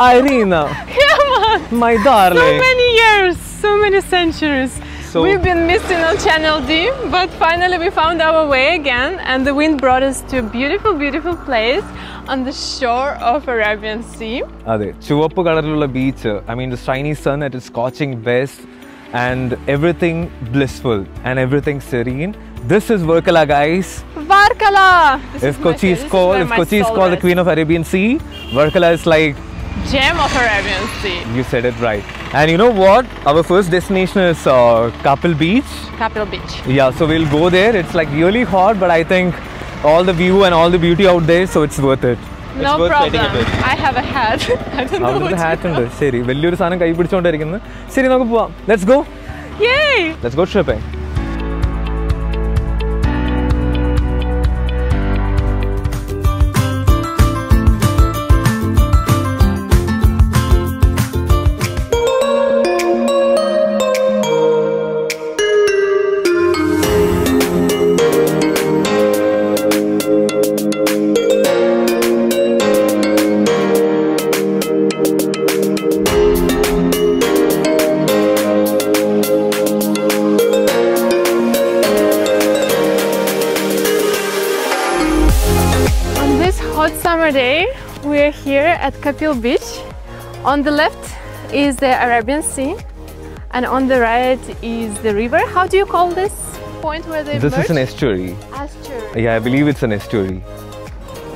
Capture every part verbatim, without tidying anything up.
Irina, yeah, my darling. So many years, so many centuries. So we've been missing on ChannelD, but finally we found our way again, and the wind brought us to a beautiful, beautiful place on the shore of Arabian Sea. Ade, Chuwapugarula beach. I mean, the shiny sun at its scorching best, and everything blissful and everything serene. This is Varkala, guys. Varkala. This if Kochi is called, if Kochi is called the Queen of Arabian Sea, Varkala is like gem of Arabian Sea. You said it right. And you know what? Our first destination is uh, Kappil Beach. Kappil Beach. Yeah, so we'll go there. It's like really hot, but I think all the view and all the beauty out there, so it's worth it. It's no worth problem. A bit. I have a hat. I don't know what hat you have. Seri, velliyur saanam kai pidichondirikkunnu. Seri, nokku pova. Let's go. Yay! Let's go tripping. At Kappil Beach, on the left is the Arabian Sea, and on the right is the river. How do you call this point where they This merge? Is an estuary. Estuary. Yeah, I believe it's an estuary.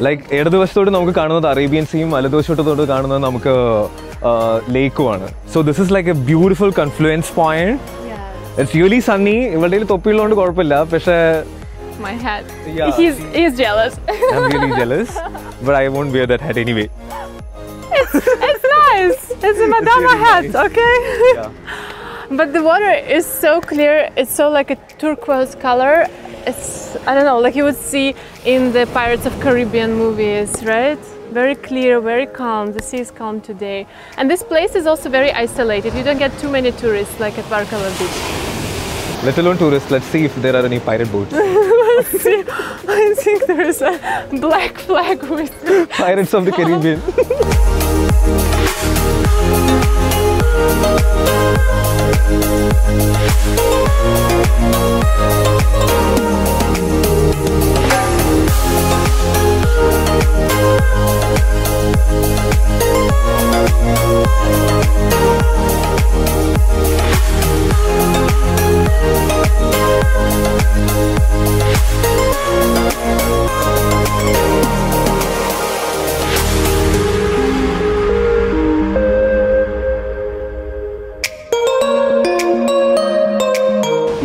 Like eduvashtodu namukku kaanunathu Arabian Sea, maladuvashtodu kaanunathu namukku lake aanu. So this is like a beautiful confluence point. Yeah. It's really sunny. Ivadeyil thoppi illondu koppilla, pesha my hat. Yeah. He's he's jealous. I'm really jealous, but I won't wear that hat anyway. It's, it's nice. It's a Madama hat, nice. Okay? Yeah. But the water is so clear. It's so like a turquoise color. It's, I don't know, like you would see in the Pirates of Caribbean movies, right? Very clear, very calm. The sea is calm today. And this place is also very isolated. You don't get too many tourists like at Varkala Beach. Let alone tourists. Let's see if there are any pirate boats. Let's see. I think there is a black flag with Pirates of the Caribbean.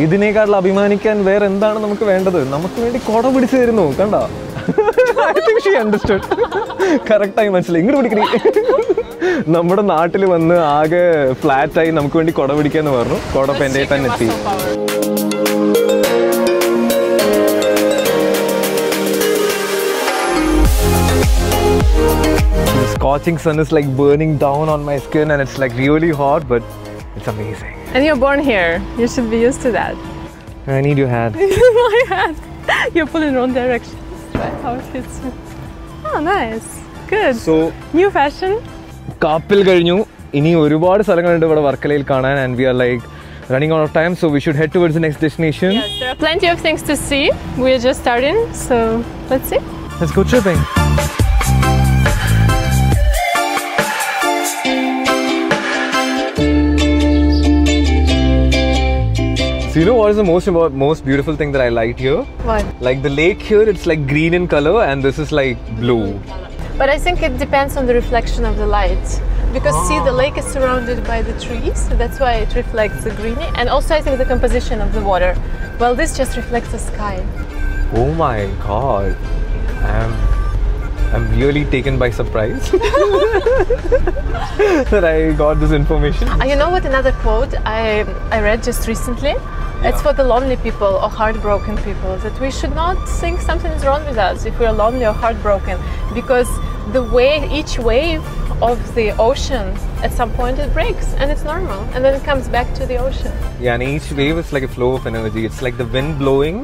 ഇതിനേക്കാൾ അഭിമാനിക്കാൻ വേറെ എന്താണ് നമുക്ക് വേണ്ടത്? നമുക്ക് വേണ്ടി കൊട പിടിച്ചു തരുന്നു കണ്ടോ? I think she understood. Correct time മനസ്സിലായി. ഇങ്ങോട്ട് പിടിക്കണേ. നമ്മുടെ നാട്ടിൽ വന്ന് ആകെ ഫ്ലാറ്റ് ആയി നമുക്ക് വേണ്ടി കൊട പിടിക്കാന്ന് പറഞ്ഞു. കൊട പെൻഡേ തന്നെ എത്തി. The scorching sun is like burning down on my skin and it's like really hot, but it's amazing. And you're born here. You should be used to that. I need your hat. My hat. You're pulling in the wrong direction. That's how it fits. Oh, nice. Good. So, new fashion. Kappil Garinu. Ini orubaad salangalinte vada Varkalayil kaanan, and we are like running out of time, so we should head towards the next destination. Yes, there are plenty of things to see. We're just starting, so let's see. Let's go tripping. You know what is the most most beautiful thing that I liked here? What? Like the lake here, it's like green in color, and this is like blue. But I think it depends on the reflection of the light, because ah. see, the lake is surrounded by the trees, so that's why it reflects the green, and also I think the composition of the water. Well, this just reflects the sky. Oh my God! I'm I'm really taken by surprise that I got this information. Uh, you know what? Another quote I I read just recently. Yeah. It's for the lonely people or heartbroken people, that we should not think something is wrong with us if we are lonely or heartbroken, because the way each wave of the ocean at some point it breaks and it's normal, and then it comes back to the ocean. Yeah, and each wave is like a flow of energy. It's like the wind blowing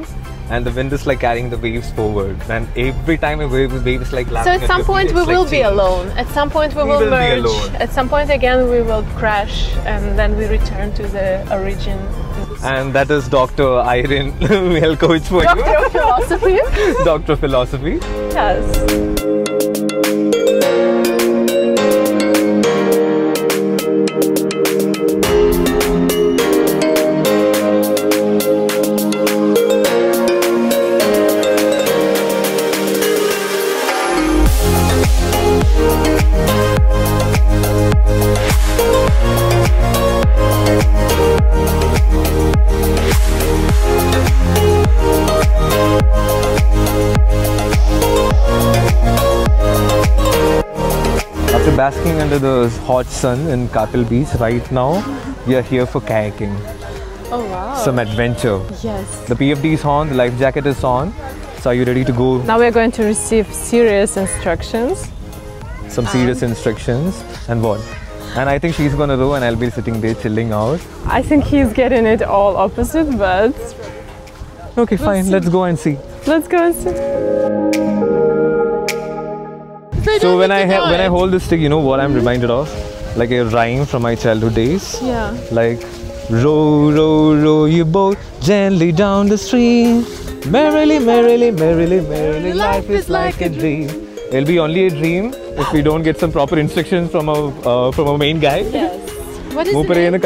and the wind is like carrying the waves forward, and every time a wave, the wave is like laughing. So at some at point we will like be change. alone, at some point we, we will, will merge, at some point again we will crash, and then we return to the origin. And that is Doctor Irene Mihajlović for you. Doctor of Philosophy. Doctor of Philosophy. Yes. Basking under the hot sun in Kappil Beach right now, we are here for kayaking. Oh wow! Some adventure. Yes. The P F D is on, the life jacket is on. So are you ready to go? Now we are going to receive serious instructions. Some serious um. instructions and what? And I think she's gonna row and I'll be sitting there chilling out. I think he's getting it all opposite, but... Okay, fine. Let's, let's go and see. Let's go and see. So when I when I hold this stick, you know what I'm reminded of? Like a rhyme from my childhood days. Yeah. Like, row, row, row your boat gently down the stream. Merrily, merrily, merrily, merrily, life is like a dream. It'll be only a dream if we don't get some proper instructions from our uh, from our main guy. Yes. What is it?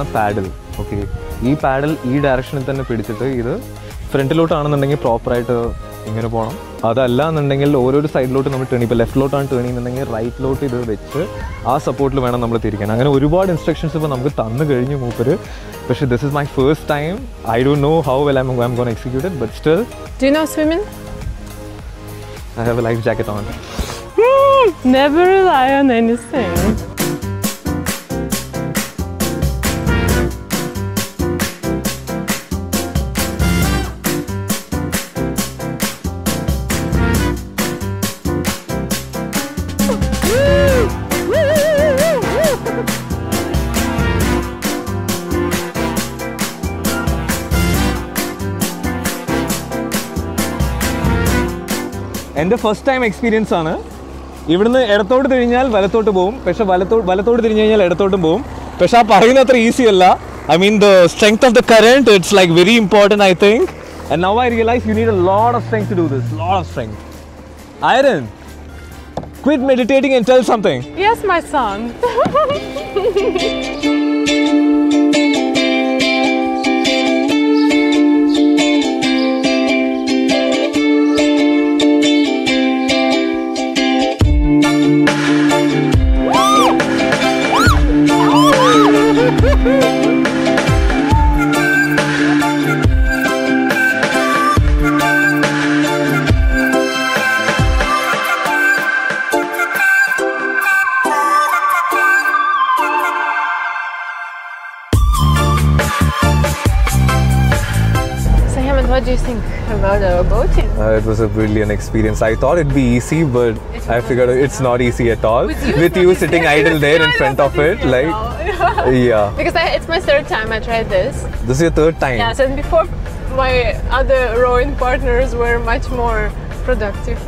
A paddle. Okay. This paddle is in this direction. This front load is proper. That's side load left load and right load. That support we have instructions. This is my first time. I don't know how well I'm, I'm going to execute it, but still. Do you know swimming? I have a life jacket on. Never rely on anything. And the first time experience is that you can go to the Edototu, I mean, the strength of the current, it's like very important, I think. And now I realize you need a lot of strength to do this, lot of strength. Irene, quit meditating and tell something. Yes, my son. Uh, it was a brilliant experience. I thought it'd be easy, but I figured it's not easy at all. With you, With you sitting idle there in front of it, like, yeah. Because I, it's my third time I tried this. This is your third time? Yes, and before my other rowing partners were much more productive,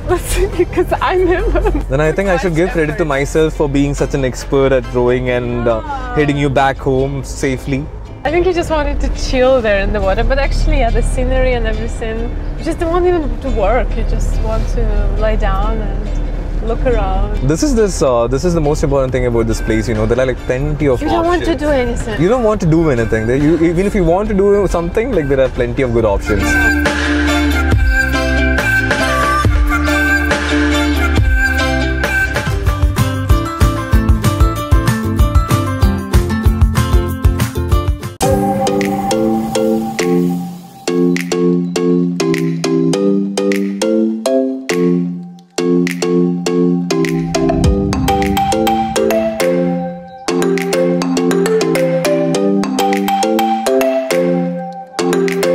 because I never. Then I think I should give credit to myself for being such an expert at rowing and uh, heading you back home safely. I think you just wanted to chill there in the water, but actually, yeah, the scenery and everything, you just don't want even to work. You just want to lie down and look around. This is this. Uh, this is the most important thing about this place. You know, there are like plenty of. You don't options. want to do anything. You don't want to do anything. You, even if you want to do something, like there are plenty of good options. Thank you.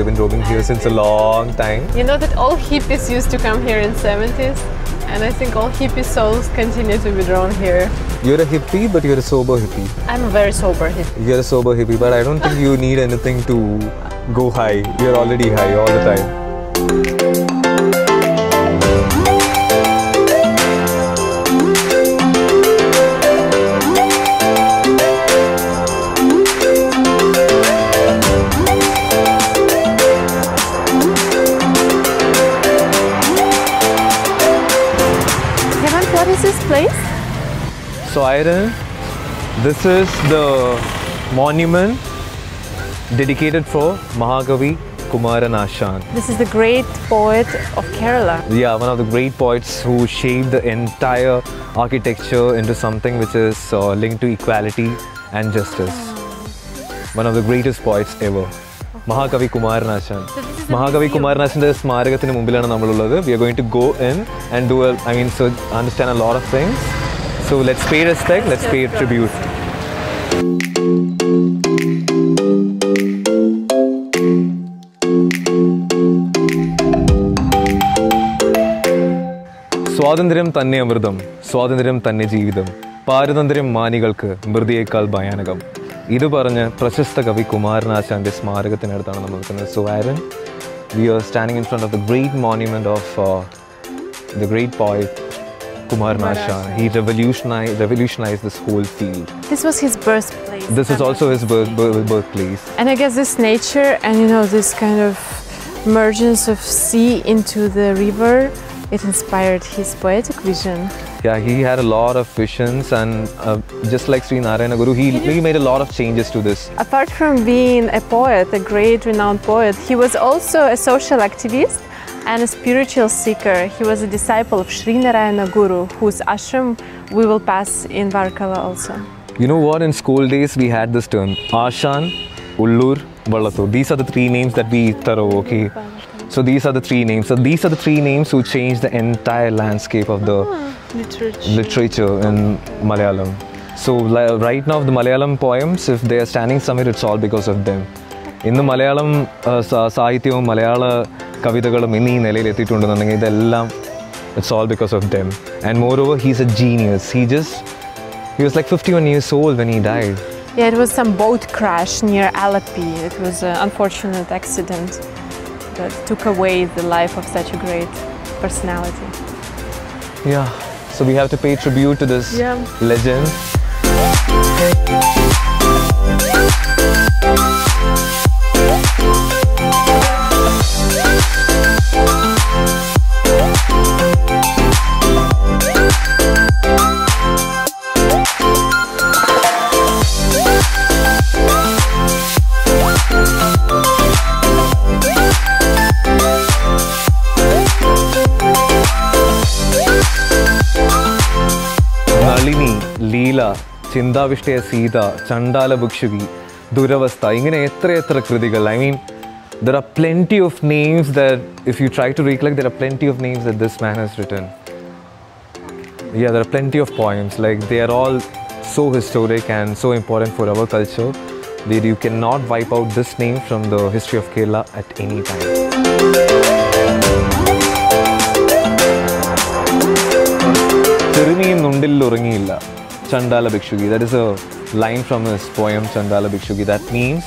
We've been roaming here since a long time. You know that all hippies used to come here in the seventies, and I think all hippie souls continue to be drawn here. You're a hippie, but you're a sober hippie. I'm a very sober hippie. You're a sober hippie, but I don't think you need anything to go high. You're already high all the time. This is the monument dedicated for Mahakavi Kumaran Asan. This is the great poet of Kerala. Yeah, one of the great poets who shaped the entire architecture into something which is uh, linked to equality and justice. One of the greatest poets ever. Mahakavi Kumaran Asan. Mahakavi Kumaran Asan is smaragathinu mumbilana nammalullathu. We are going to go in and do a, I mean, so understand a lot of things. So let's pay respect, let's pay tribute. Swadandriyam Tanne Amritam, Swadandriyam Tanne Jeevitham, Paradandriyam Manikalkku, Mridiyekal Bhayanakam. Idu paranja Prashasta Kavi Kumaran Asante smaragathinadathaan nammal irukkunnu. So Aaron, we are standing in front of the great monument of uh, the great poet Kumaran Asan. He revolutionized, revolutionized this whole field. This was his birthplace. This is also his birth, birth, birthplace. And I guess this nature and, you know, this kind of mergence of sea into the river, it inspired his poetic vision. Yeah, he had a lot of visions, and uh, just like Sri Narayana Guru, he really made a lot of changes to this. Apart from being a poet, a great renowned poet, he was also a social activist and a spiritual seeker. He was a disciple of Sri Narayana Guru, whose ashram we will pass in Varkala also. You know what, in school days we had this term, Ashan, Ullur, Balatu. These are the three names that we throw, okay? So these are the three names. So these are the three names who changed the entire landscape of the ah, literature. literature in Malayalam. So right now the Malayalam poems, if they are standing somewhere, it's all because of them. In the Malayalam uh, Sahityo, Malayala it's all because of them. And moreover, he's a genius. He just, he was like fifty-one years old when he died. Yeah, it was some boat crash near Alappuzha. It was an unfortunate accident that took away the life of such a great personality. Yeah, so we have to pay tribute to this yeah. legend. Chinda Vishtaya Sita, Chandala Bhikshugi, Duravastha, ingane etra etra kritical. I mean, there are plenty of names that, if you try to recollect, there are plenty of names that this man has written. Yeah, there are plenty of poems. Like, they are all so historic and so important for our culture that you cannot wipe out this name from the history of Kerala at any time. Chandala Bhikshugi, that is a line from his poem Chandala Bhikshugi. That means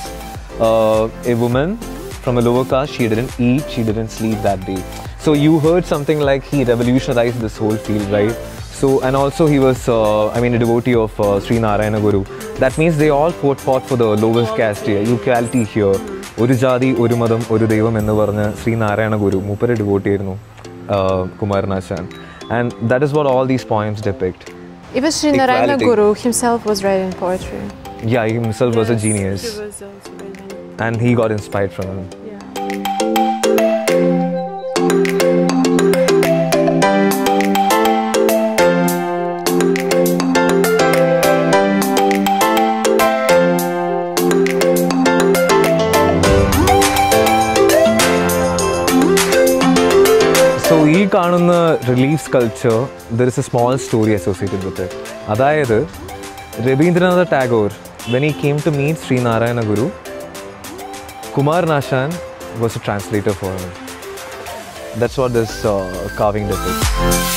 uh, a woman from a lower caste, she didn't eat, she didn't sleep that day. So you heard something like he revolutionized this whole field, right? So, and also he was, uh, I mean, a devotee of uh, Sri Narayana Guru. That means they all fought, fought for the lowest caste here, equality here. Oru jadi, oru madam, oru devam ennu parna Sri Narayana Guru, Mupare devotee irunnu, Kumaran Asan. And that is what all these poems depict. Even Sri Narayana Guru himself was writing poetry. Yeah, he himself yes, was a genius. He was also writing. And he got inspired from him. Yeah. So, this relief sculpture, there is a small story associated with it. That is, Rabindranath Tagore, when he came to meet Sri Narayana Guru, Kumaran Asan was a translator for her. That's what this uh, carving depicts.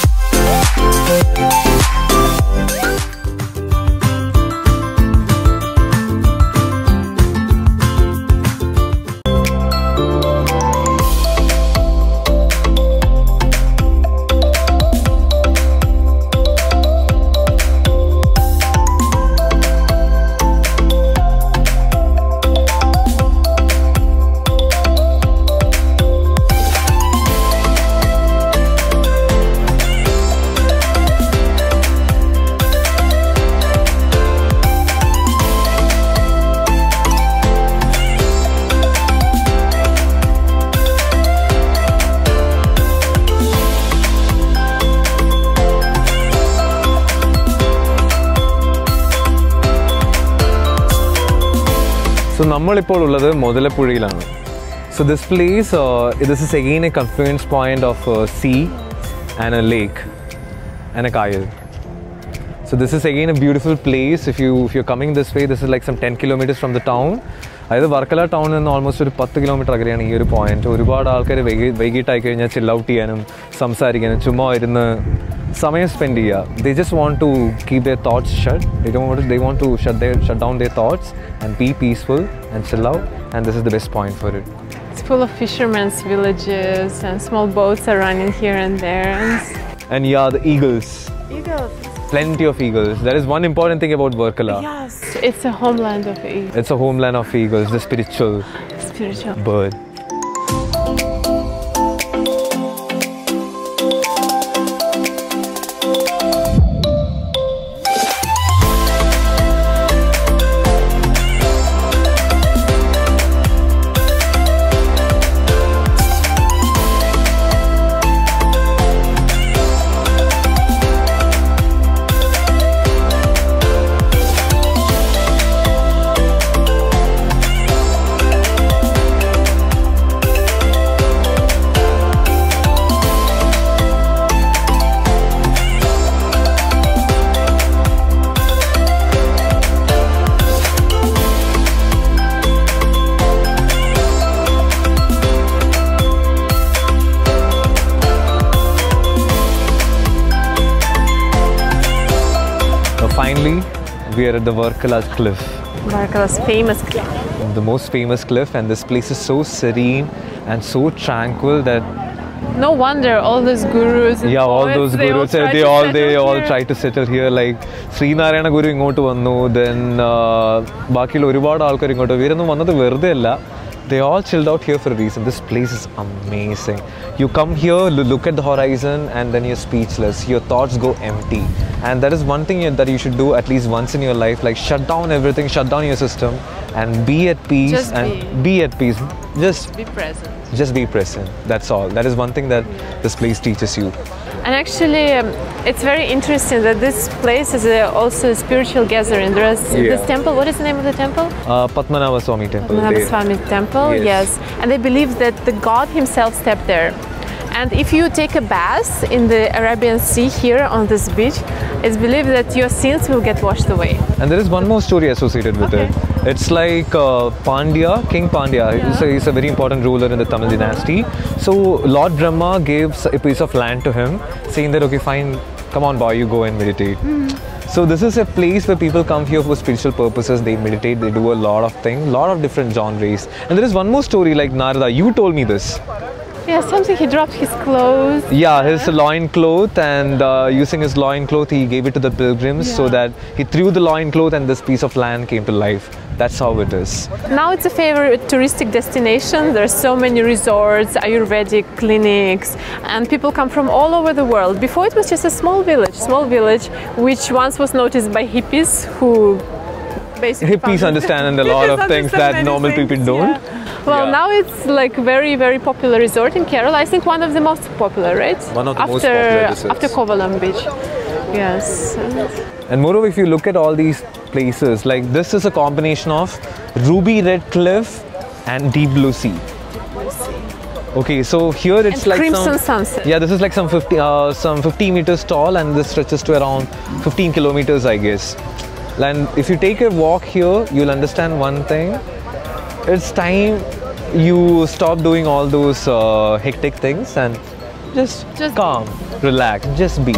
So, nammalippol ullathu Modalappuzhiyilanu. So, this place, uh, this is again a confluence point of a sea and a lake and a kayal. So, this is again a beautiful place. If, you, if you're coming this way, this is like some ten kilometers from the town. Either Varkala town and almost ten kilometers agariyana ee oru point. Orubad aalkare vegitai kayna chill out cheyanum, samsarikkanum, chumma irunnu samayam spend cheya. They just want to keep their thoughts shut. They don't want to, they want to shut their shut down their thoughts and be peaceful and chill out, and this is the best point for it. It's full of fishermen's villages and small boats are running here and there. And yeah, the eagles. Eagles. Plenty of eagles. That is one important thing about Varkala. Yes, it's a homeland of eagles. It's a homeland of eagles, the spiritual, spiritual. bird. Finally, we are at the Varkala cliff. Varkala's famous cliff. The most famous cliff, and this place is so serene and so tranquil that... No wonder all those gurus and Yeah, all those they gurus, all they, all, they all try to settle here. Like, Sri Narayana Guru ingotu vannu, then Baki Loribad Alkar ingotu, veerannu vannathu verde illa. They all chilled out here for a reason. This place is amazing. You come here, look at the horizon, and then you're speechless. Your thoughts go empty. And that is one thing that you should do at least once in your life. Like, shut down everything, shut down your system, and be at peace. Just and be. be at peace. Just be present. Just be present. That's all. That is one thing that this place teaches you. And actually, um, it's very interesting that this place is a, also a spiritual gathering. There is yeah. this temple. What is the name of the temple? Uh, Padmanabhaswamy temple. Padmanabhaswamy temple, yes. yes. And they believe that the God himself stepped there. And if you take a bath in the Arabian Sea here on this beach, it's believed that your sins will get washed away. And there is one more story associated with okay. it. It's like uh, Pandya, King Pandya, yeah. he's, a, he's a very important ruler in the Tamil dynasty. So Lord Brahma gave a piece of land to him, saying that, okay, fine, come on boy, you go and meditate. Mm-hmm. So this is a place where people come here for spiritual purposes, they meditate, they do a lot of things, a lot of different genres. And there is one more story like Narada, you told me this. Yeah, something he dropped his clothes. Yeah, his loincloth, and uh, using his loincloth, he gave it to the pilgrims yeah. so that he threw the loincloth and this piece of land came to life. That's how it is. Now it's a favorite touristic destination. There's so many resorts, Ayurvedic clinics, and people come from all over the world. Before it was just a small village, small village, which once was noticed by hippies who basically hippies understand a lot of things that normal things. people don't. Yeah. Well, yeah. now it's like very, very popular resort in Kerala. I think one of the most popular, right? One of the after, most popular resorts. After Kovalam Beach. Yes. And moreover, if you look at all these places, like this is a combination of ruby red cliff and deep blue sea. Okay, so here it's and like crimson some, sunset. Yeah, this is like some fifty, uh, some fifty meters tall, and this stretches to around fifteen kilometers, I guess. And if you take a walk here, you'll understand one thing. It's time you stop doing all those uh, hectic things and just, just calm, be. relax, just be.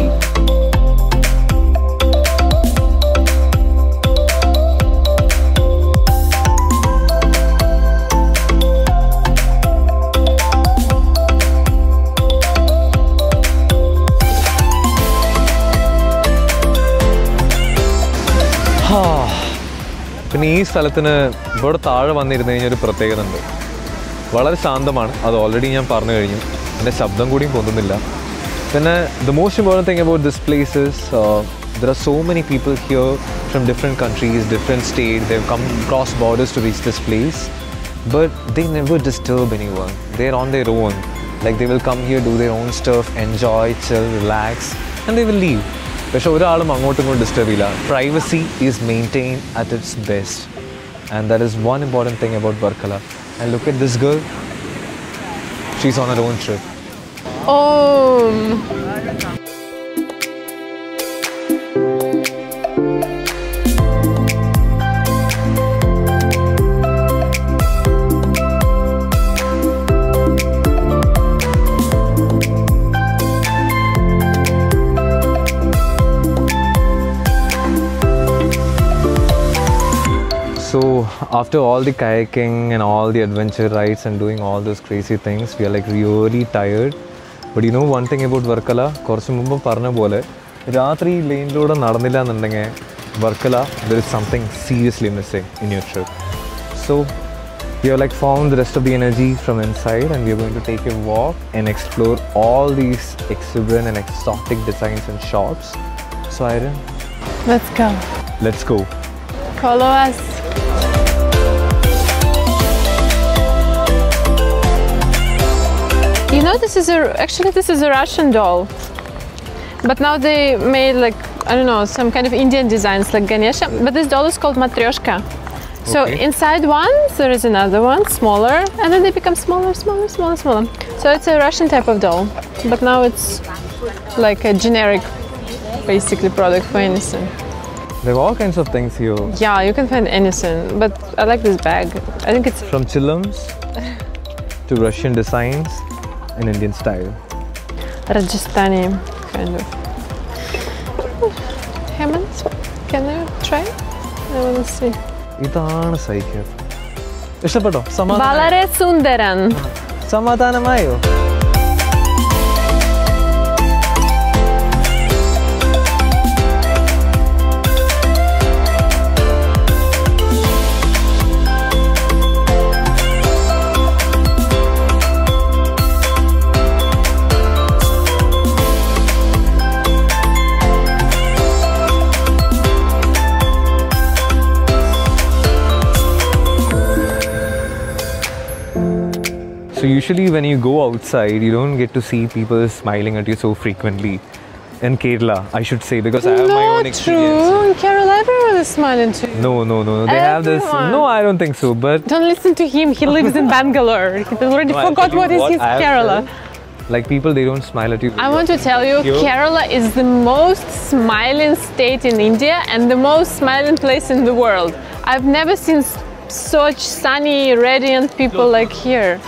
This is a very The most important thing about this place is uh, there are so many people here from different countries, different states. They've come cross borders to reach this place, but they never disturb anyone. They're on their own. Like they will come here, do their own stuff, enjoy, chill, relax, and they will leave. Privacy is maintained at its best, and that is one important thing about Varkala. And look at this girl, she's on her own trip. Oh! So after all the kayaking and all the adventure rides and doing all those crazy things, we are like really tired. But you know one thing about Varkala, Varkala, there is something seriously missing in your trip. So we have like found the rest of the energy from inside, and we are going to take a walk and explore all these exuberant and exotic designs and shops. So Irene, let's go. Let's go. Follow us. You know, this is a actually this is a Russian doll, but now they made like I don't know some kind of Indian designs like Ganesha. But this doll is called Matryoshka. So okay. Inside one there is another one smaller, and then they become smaller, smaller, smaller, smaller. So it's a Russian type of doll, but now it's like a generic, basically product for anything. There are all kinds of things here. Yeah, you can find anything, but I like this bag. I think it's from chillums to Russian designs. In Indian style. Rajasthani, kind of. Hemant, can I try? I want to see. Itaan saikya. Ishtapato. Samadhanam. Valare sundaran. Samadhanamayo. So usually when you go outside, you don't get to see people smiling at you so frequently. In Kerala, I should say, because I have no, my own experience. No, true. In Kerala, everyone is smiling to you. No, no, no. They everyone. have this... No, I don't think so, but... Don't listen to him. He lives in Bangalore. He already no, forgot what is what his Kerala. Heard, like people, they don't smile at you. I want to tell you, Here? Kerala is the most smiling state in India and the most smiling place in the world. I've never seen such sunny, radiant people no. like here.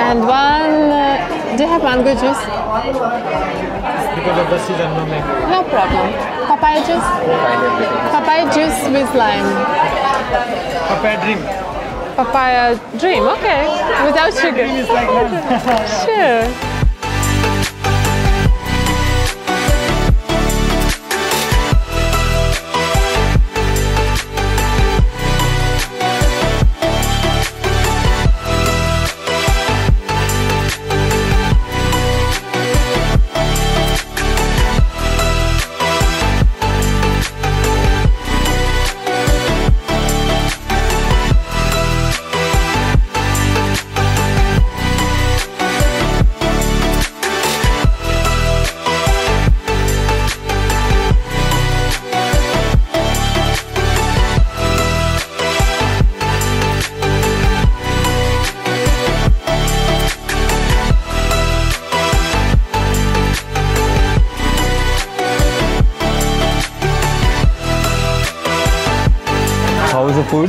And one, uh, do you have mango juice? Because of the season, no mango. No problem. Papaya juice? Papaya juice with lime. Papaya dream. Papaya dream, okay. Without sugar. Dream is like lime. Sure. Food?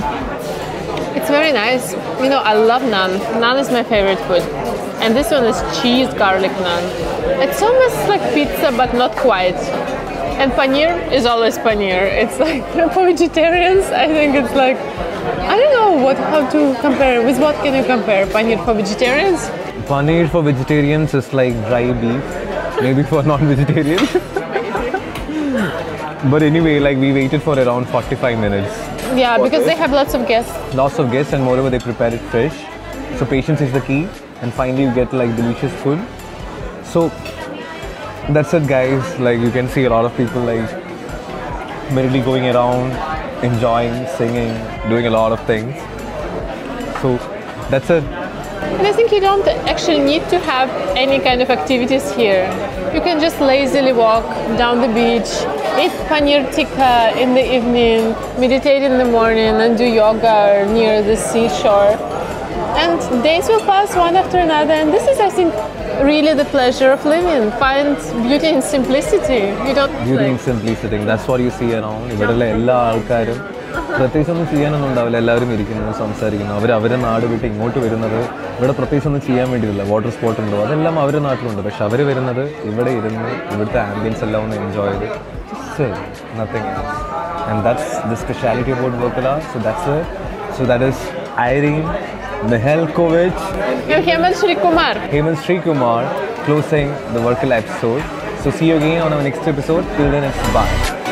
It's very nice. You know, I love naan. Naan is my favorite food. And this one is cheese garlic naan. It's almost like pizza, but not quite. And paneer is always paneer. It's like, for vegetarians, I think it's like, I don't know what how to compare. With what can you compare paneer for vegetarians? Paneer for vegetarians is like dry beef. Maybe for non-vegetarians. But anyway, like we waited for around forty-five minutes. Yeah, because they have lots of guests. Lots of guests, and moreover they prepare it fresh. So patience is the key, and finally you get like delicious food. So that's it, guys. Like you can see a lot of people like merrily going around, enjoying, singing, doing a lot of things. So that's it. And I think you don't actually need to have any kind of activities here. You can just lazily walk down the beach, eat paneer tikka in the evening, meditate in the morning and do yoga near the seashore. And days will pass one after another, and this is, I think, really the pleasure of living. Find beauty in simplicity. You don't Beauty like, in simplicity, that's what you see around. If you nothing else. And that's the speciality about Varkala. So that's it. So that is Irene Mihajlović and Hemal Sri Kumar. Hemal Sri Kumar closing the Varkala episode. So see you again on our next episode. Till then, it's bye.